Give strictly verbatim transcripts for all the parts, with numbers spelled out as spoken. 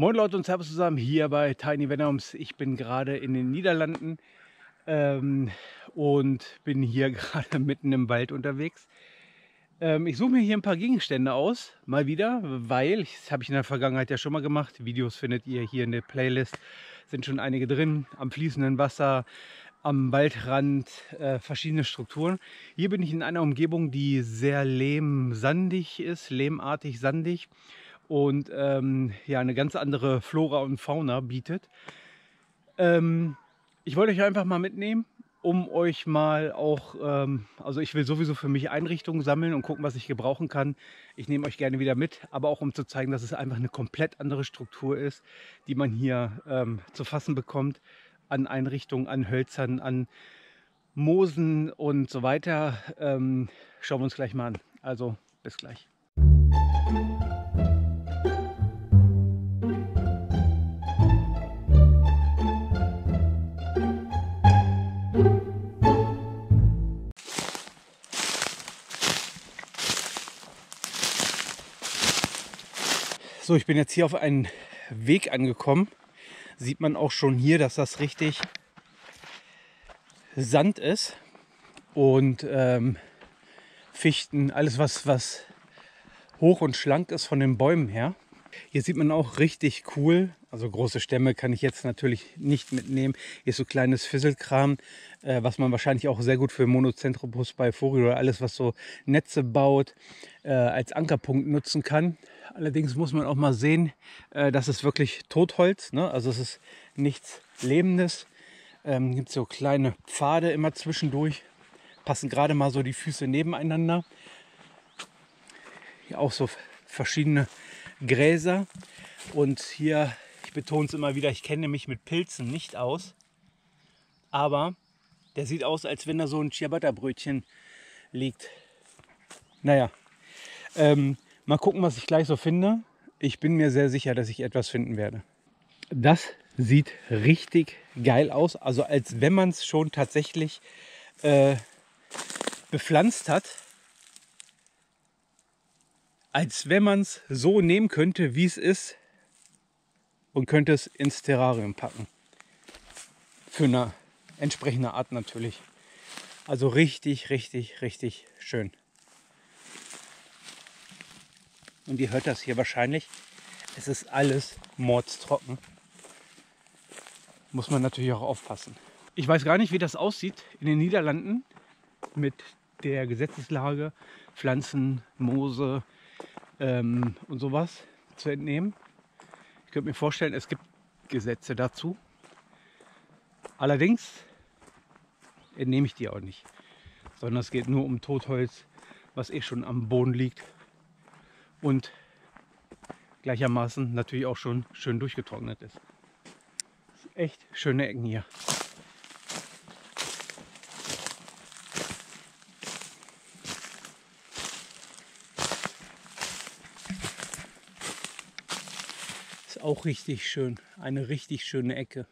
Moin Leute und Servus zusammen hier bei Tiny Venoms. Ich bin gerade in den Niederlanden ähm, und bin hier gerade mitten im Wald unterwegs. Ähm, ich suche mir hier ein paar Gegenstände aus, mal wieder, weil, das habe ich in der Vergangenheit ja schon mal gemacht, Videos findet ihr hier in der Playlist, sind schon einige drin, am fließenden Wasser, am Waldrand, äh, verschiedene Strukturen. Hier bin ich in einer Umgebung, die sehr lehmsandig ist, lehmartig sandig. Und ähm, ja, eine ganz andere Flora und Fauna bietet. Ähm, ich wollte euch einfach mal mitnehmen, um euch mal auch, ähm, also ich will sowieso für mich Einrichtungen sammeln und gucken, was ich gebrauchen kann. Ich nehme euch gerne wieder mit, aber auch um zu zeigen, dass es einfach eine komplett andere Struktur ist, die man hier ähm, zu fassen bekommt an Einrichtungen, an Hölzern, an Moosen und so weiter. Ähm, schauen wir uns gleich mal an. Also bis gleich. So, ich bin jetzt hier auf einen Weg angekommen. Sieht man auch schon hier, dass das richtig Sand ist und ähm, Fichten, alles was, was hoch und schlank ist von den Bäumen her. Hier sieht man auch richtig cool, also große Stämme kann ich jetzt natürlich nicht mitnehmen. Hier ist so kleines Fisselkram, äh, was man wahrscheinlich auch sehr gut für Monozentropus bei Forio oder alles, was so Netze baut, äh, als Ankerpunkt nutzen kann. Allerdings muss man auch mal sehen, äh, das ist wirklich Totholz, ne? Also es ist nichts Lebendes. Ähm, gibt so kleine Pfade immer zwischendurch, passen gerade mal so die Füße nebeneinander. Hier auch so verschiedene Gräser und hier, ich betone es immer wieder, ich kenne mich mit Pilzen nicht aus, aber der sieht aus, als wenn da so ein Chiabatta Brötchen liegt. Naja, ähm, mal gucken, was ich gleich so finde. Ich bin mir sehr sicher, dass ich etwas finden werde. Das sieht richtig geil aus. Also als wenn man es schon tatsächlich äh, bepflanzt hat. Als wenn man es so nehmen könnte, wie es ist. Und könnte es ins Terrarium packen. Für eine entsprechende Art natürlich. Also richtig, richtig, richtig schön. Und ihr hört das hier wahrscheinlich, es ist alles mordstrocken. Muss man natürlich auch aufpassen. Ich weiß gar nicht, wie das aussieht in den Niederlanden mit der Gesetzeslage, Pflanzen, Moose ähm, und sowas zu entnehmen. Ich könnte mir vorstellen, es gibt Gesetze dazu. Allerdings entnehme ich die auch nicht. Sondern es geht nur um Totholz, was eh schon am Boden liegt. Und gleichermaßen natürlich auch schon schön durchgetrocknet ist. Das sind echt schöne Ecken hier. Ist auch richtig schön. Eine richtig schöne Ecke.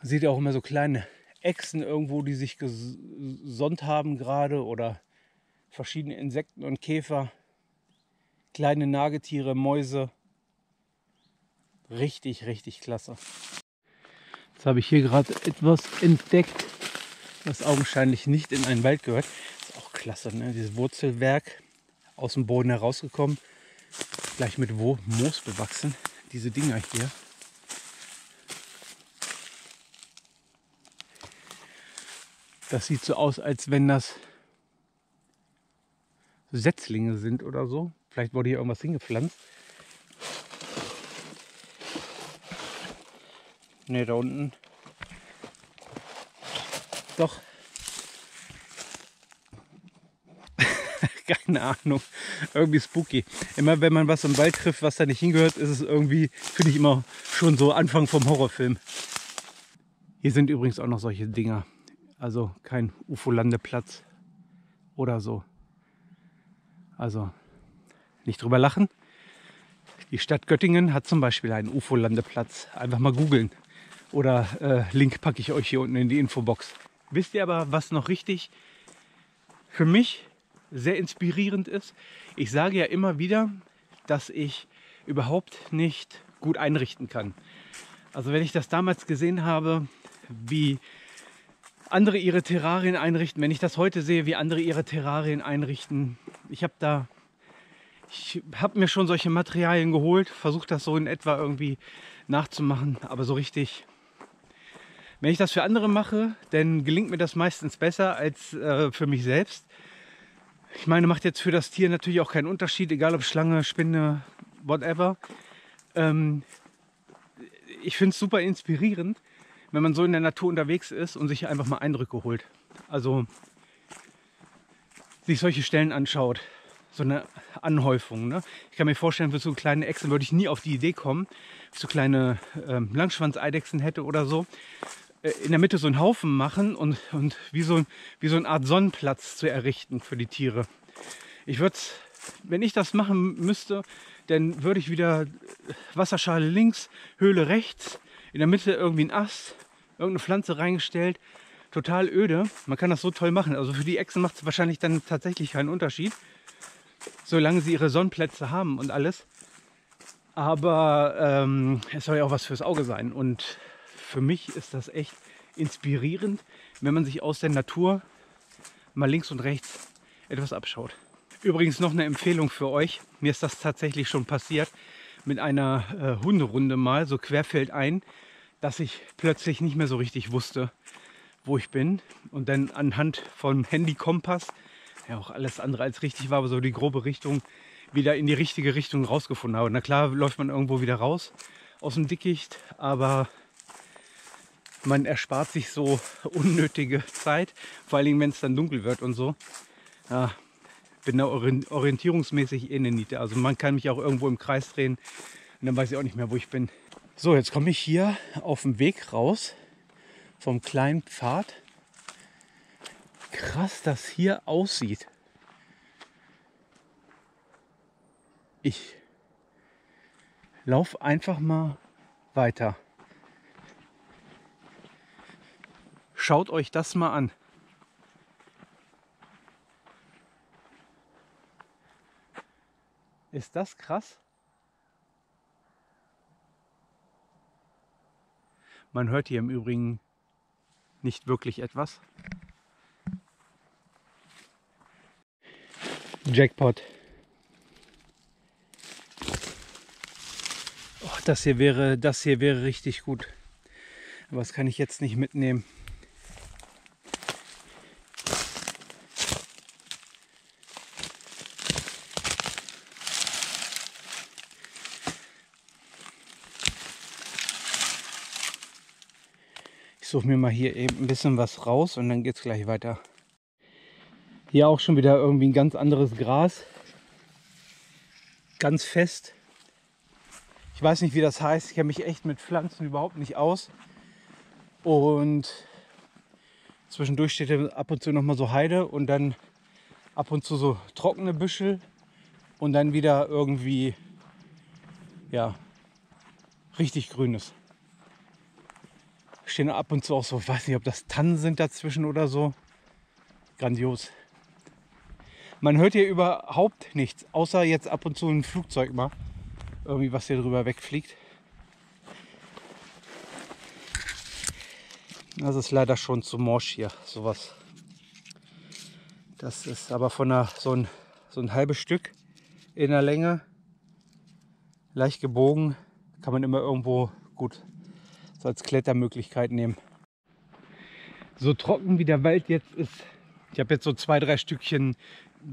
Man sieht auch immer so kleine Echsen irgendwo, die sich gesonnt haben gerade oder verschiedene Insekten und Käfer, kleine Nagetiere, Mäuse. Richtig, richtig klasse. Jetzt habe ich hier gerade etwas entdeckt, was augenscheinlich nicht in einen Wald gehört. Ist auch klasse, ne? Dieses Wurzelwerk aus dem Boden herausgekommen. Gleich mit Moos bewachsen, diese Dinger hier. Das sieht so aus, als wenn das Setzlinge sind oder so. Vielleicht wurde hier irgendwas hingepflanzt. Ne, da unten. Doch. Keine Ahnung. Irgendwie spooky. Immer wenn man was im Wald trifft, was da nicht hingehört, ist es irgendwie, finde ich immer schon so Anfang vom Horrorfilm. Hier sind übrigens auch noch solche Dinger. Also kein U F O-Landeplatz oder so. Also nicht drüber lachen. Die Stadt Göttingen hat zum Beispiel einen U F O-Landeplatz. Einfach mal googeln. Oder äh, Link packe ich euch hier unten in die Infobox. Wisst ihr aber, was noch richtig für mich sehr inspirierend ist? Ich sage ja immer wieder, dass ich überhaupt nicht gut einrichten kann. Also wenn ich das damals gesehen habe, wie andere ihre Terrarien einrichten, wenn ich das heute sehe, wie andere ihre Terrarien einrichten, ich habe da, ich habe mir schon solche Materialien geholt, versucht das so in etwa irgendwie nachzumachen, aber so richtig, wenn ich das für andere mache, dann gelingt mir das meistens besser als äh, für mich selbst. Ich meine, macht jetzt für das Tier natürlich auch keinen Unterschied, egal ob Schlange, Spinne, whatever. Ähm, ich finde es super inspirierend, wenn man so in der Natur unterwegs ist und sich einfach mal Eindrücke holt. Also sich solche Stellen anschaut, so eine Anhäufung. Ne? Ich kann mir vorstellen, für so kleine Echsen würde ich nie auf die Idee kommen, so kleine ähm, Langschwanzeidechsen hätte oder so, äh, in der Mitte so einen Haufen machen und, und wie, so, wie so eine Art Sonnenplatz zu errichten für die Tiere. Ich würde es, wenn ich das machen müsste, dann würde ich wieder Wasserschale links, Höhle rechts, in der Mitte irgendwie ein Ast, irgendeine Pflanze reingestellt. Total öde. Man kann das so toll machen. Also für die Echsen macht es wahrscheinlich dann tatsächlich keinen Unterschied, solange sie ihre Sonnenplätze haben und alles. Aber ähm, es soll ja auch was fürs Auge sein. Und für mich ist das echt inspirierend, wenn man sich aus der Natur mal links und rechts etwas abschaut. Übrigens noch eine Empfehlung für euch. Mir ist das tatsächlich schon passiert mit einer äh, Hunderunde mal, so querfeldein, dass ich plötzlich nicht mehr so richtig wusste, wo ich bin. Und dann anhand von Handy-Kompass, ja auch alles andere als richtig war, aber so die grobe Richtung wieder in die richtige Richtung rausgefunden habe. Na klar läuft man irgendwo wieder raus aus dem Dickicht, aber man erspart sich so unnötige Zeit, vor allen Dingen, wenn es dann dunkel wird und so. Ja, bin da orientierungsmäßig eh eine Niete. Also man kann mich auch irgendwo im Kreis drehen und dann weiß ich auch nicht mehr, wo ich bin. So, jetzt komme ich hier auf dem Weg raus vom kleinen Pfad. Krass, das hier aussieht. Ich laufe einfach mal weiter. Schaut euch das mal an. Ist das krass? Man hört hier im Übrigen nicht wirklich etwas. Jackpot. Oh, das hier wäre, das hier wäre richtig gut. Aber das kann ich jetzt nicht mitnehmen. Ich suche mir mal hier eben ein bisschen was raus und dann geht es gleich weiter. Hier auch schon wieder irgendwie ein ganz anderes Gras. Ganz fest. Ich weiß nicht, wie das heißt. Ich kenne mich echt mit Pflanzen überhaupt nicht aus. Und zwischendurch steht ab und zu noch mal so Heide und dann ab und zu so trockene Büschel und dann wieder irgendwie, ja, richtig Grünes. Stehen ab und zu auch so, ich weiß nicht, ob das Tannen sind dazwischen oder so. Grandios. Man hört hier überhaupt nichts, außer jetzt ab und zu ein Flugzeug mal. Irgendwie was hier drüber wegfliegt. Das ist leider schon zu morsch hier, sowas. Das ist aber von einer, so, ein, so ein halbes Stück in der Länge. Leicht gebogen, kann man immer irgendwo gut so als Klettermöglichkeit nehmen. So trocken wie der Wald jetzt ist, ich habe jetzt so zwei, drei Stückchen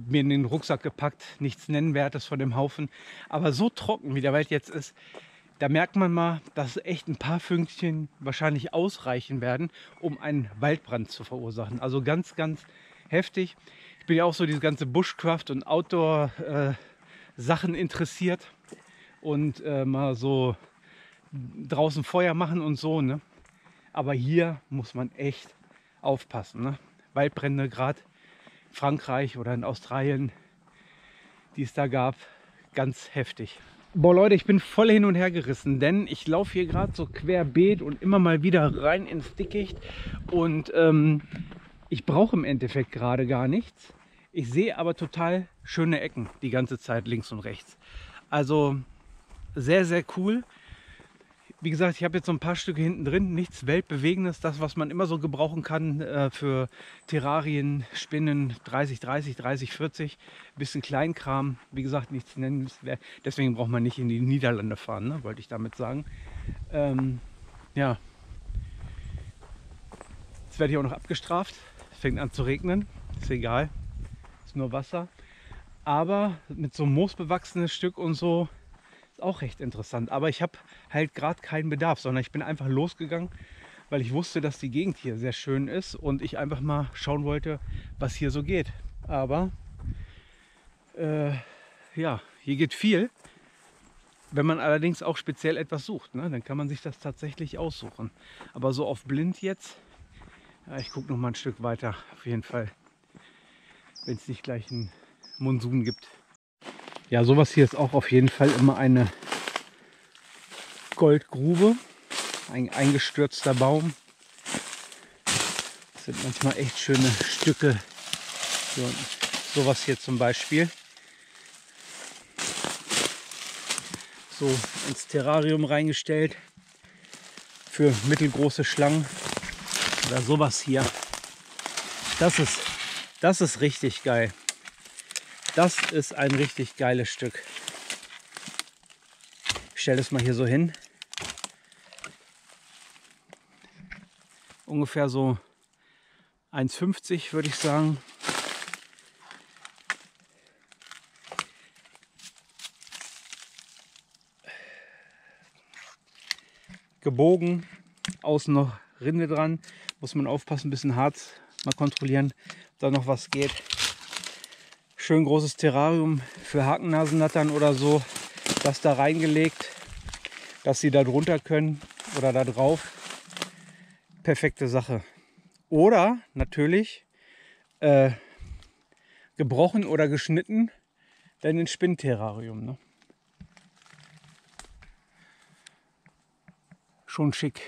mir in den Rucksack gepackt, nichts Nennwertes von dem Haufen, aber so trocken wie der Wald jetzt ist, da merkt man mal, dass echt ein paar Fünkchen wahrscheinlich ausreichen werden, um einen Waldbrand zu verursachen. Also ganz, ganz heftig. Ich bin ja auch so diese ganze Bushcraft und Outdoor-Sachen äh, interessiert und äh, mal so draußen Feuer machen und so, ne? Aber hier muss man echt aufpassen, ne? Waldbrände gerade in Frankreich oder in Australien, die es da gab, ganz heftig. Boah Leute, ich bin voll hin und her gerissen, denn ich laufe hier gerade so querbeet und immer mal wieder rein ins Dickicht und ähm, ich brauche im Endeffekt gerade gar nichts. Ich sehe aber total schöne Ecken die ganze Zeit links und rechts. Also sehr, sehr cool. Wie gesagt, ich habe jetzt so ein paar Stücke hinten drin, nichts Weltbewegendes, das, was man immer so gebrauchen kann äh, für Terrarien, Spinnen, dreißig, dreißig, dreißig, vierzig, ein bisschen Kleinkram, wie gesagt, nichts nennen, deswegen braucht man nicht in die Niederlande fahren, ne? Wollte ich damit sagen. Ähm, ja, jetzt werde ich auch noch abgestraft, es fängt an zu regnen, ist egal, ist nur Wasser, aber mit so einem moosbewachsenes Stück und so, auch recht interessant, aber ich habe halt gerade keinen Bedarf, sondern ich bin einfach losgegangen, weil ich wusste, dass die Gegend hier sehr schön ist und ich einfach mal schauen wollte, was hier so geht. Aber äh, ja, hier geht viel. Wenn man allerdings auch speziell etwas sucht, ne, dann kann man sich das tatsächlich aussuchen. Aber so auf blind jetzt, ja, ich gucke noch mal ein Stück weiter, auf jeden Fall, wenn es nicht gleich einen Monsun gibt. Ja, sowas hier ist auch auf jeden Fall immer eine Goldgrube, ein eingestürzter Baum. Das sind manchmal echt schöne Stücke. So, sowas hier zum Beispiel. So ins Terrarium reingestellt für mittelgroße Schlangen. Oder sowas hier. Das ist, das ist richtig geil. Das ist ein richtig geiles Stück. Ich stelle das mal hier so hin. Ungefähr so eins fünfzig würde ich sagen. Gebogen, außen noch Rinde dran. Muss man aufpassen, ein bisschen Harz mal kontrollieren, ob da noch was geht. Schön großes Terrarium für Hakennasennattern oder so, das da reingelegt, dass sie da drunter können oder da drauf. Perfekte Sache. Oder natürlich äh, gebrochen oder geschnitten, dann ein Spinnterrarium. Ne? Schon schick.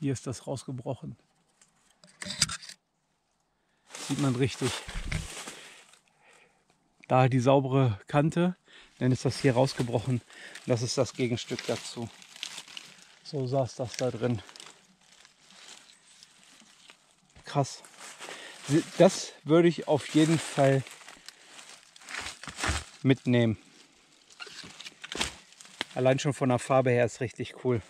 Hier ist das rausgebrochen. Sieht man richtig. Da die saubere Kante, dann ist das hier rausgebrochen. Das ist das Gegenstück dazu. So saß das da drin. Krass. Das würde ich auf jeden Fall mitnehmen. Allein schon von der Farbe her ist richtig cool.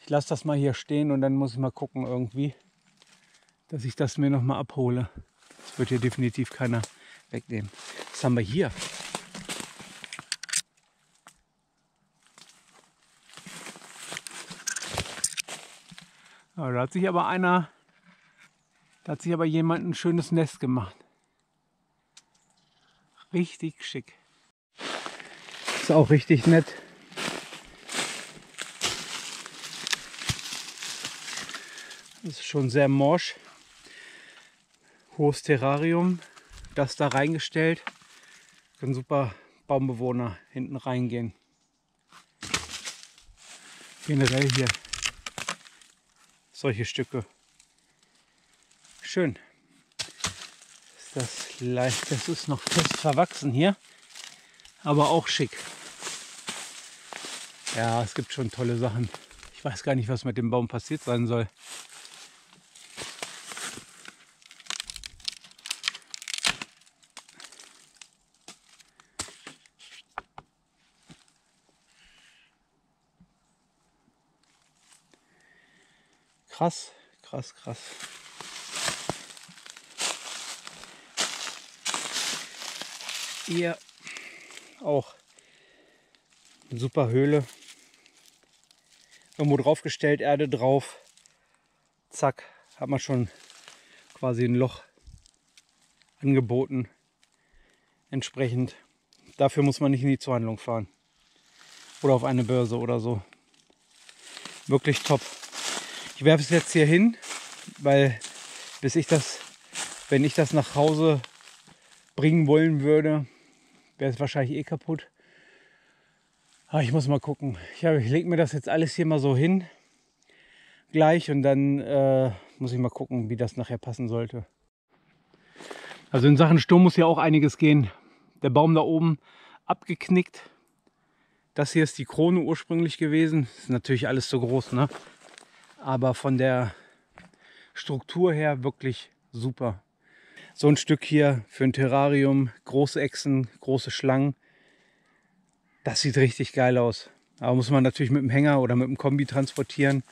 Ich lasse das mal hier stehen und dann muss ich mal gucken irgendwie, dass ich das mir noch mal abhole. Das wird hier definitiv keiner wegnehmen. Was haben wir hier? Ja, da hat sich aber einer, da hat sich aber jemand ein schönes Nest gemacht. Richtig schick. Ist auch richtig nett. Das ist schon sehr morsch. Hohes Terrarium, das da reingestellt, können super Baumbewohner hinten reingehen. Generell hier solche Stücke. Schön. Ist das leicht, das ist noch fest verwachsen hier, aber auch schick. Ja, es gibt schon tolle Sachen. Ich weiß gar nicht, was mit dem Baum passiert sein soll. Krass, krass, krass. Hier auch eine super Höhle. Irgendwo draufgestellt, Erde drauf. Zack, hat man schon quasi ein Loch angeboten. Entsprechend. Dafür muss man nicht in die Zuhandlung fahren. Oder auf eine Börse oder so. Wirklich top. Ich werfe es jetzt hier hin, weil bis ich das, wenn ich das nach Hause bringen wollen würde, wäre es wahrscheinlich eh kaputt. Aber ich muss mal gucken. Ich, ich lege mir das jetzt alles hier mal so hin gleich und dann äh, muss ich mal gucken, wie das nachher passen sollte. Also in Sachen Sturm muss ja auch einiges gehen. der Baum da oben abgeknickt. Das hier ist die Krone ursprünglich gewesen. Ist natürlich alles so groß, ne? Aber von der Struktur her wirklich super. So ein Stück hier für ein Terrarium, große Echsen, große Schlangen. Das sieht richtig geil aus. Aber muss man natürlich mit dem Hänger oder mit dem Kombi transportieren.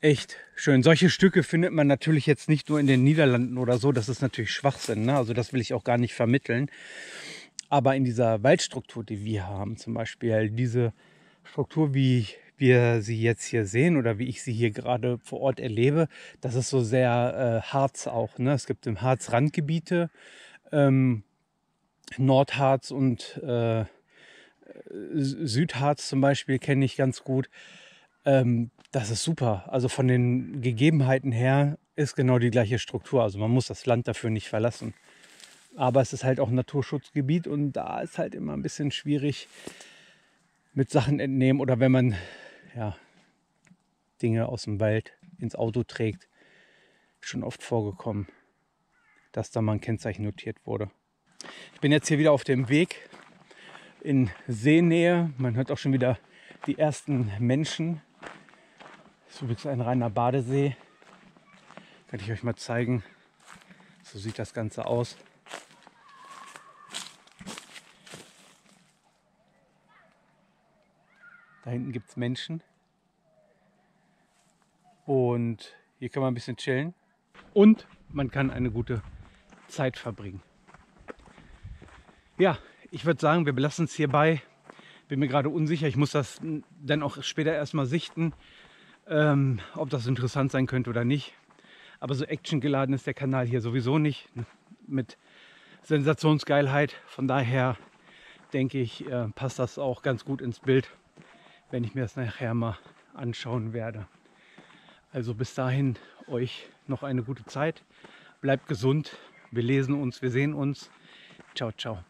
Echt schön. Solche Stücke findet man natürlich jetzt nicht nur in den Niederlanden oder so. Das ist natürlich Schwachsinn, ne? Also das will ich auch gar nicht vermitteln. Aber in dieser Waldstruktur, die wir haben, zum Beispiel diese Struktur, wie wir sie jetzt hier sehen oder wie ich sie hier gerade vor Ort erlebe, das ist so sehr äh, Harz auch, ne? Es gibt im Harz Randgebiete, ähm, Nordharz und äh, Südharz zum Beispiel kenne ich ganz gut. Ähm, das ist super. Also von den Gegebenheiten her ist genau die gleiche Struktur. Also man muss das Land dafür nicht verlassen. Aber es ist halt auch ein Naturschutzgebiet und da ist halt immer ein bisschen schwierig mit Sachen entnehmen oder wenn man ja, Dinge aus dem Wald ins Auto trägt. Schon oft vorgekommen, dass da mal ein Kennzeichen notiert wurde. Ich bin jetzt hier wieder auf dem Weg in Seenähe. Man hört auch schon wieder die ersten Menschen. Das ist übrigens ein reiner Badesee. Kann ich euch mal zeigen. So sieht das Ganze aus. Da hinten gibt es Menschen und hier kann man ein bisschen chillen und man kann eine gute Zeit verbringen. Ja, ich würde sagen, wir belassen es hierbei. Bin mir gerade unsicher, ich muss das dann auch später erstmal sichten, ähm, ob das interessant sein könnte oder nicht. Aber so actiongeladen ist der Kanal hier sowieso nicht mit Sensationsgeilheit. Von daher denke ich, äh, passt das auch ganz gut ins Bild, wenn ich mir das nachher mal anschauen werde. Also bis dahin euch noch eine gute Zeit. Bleibt gesund. Wir lesen uns, wir sehen uns. Ciao, ciao.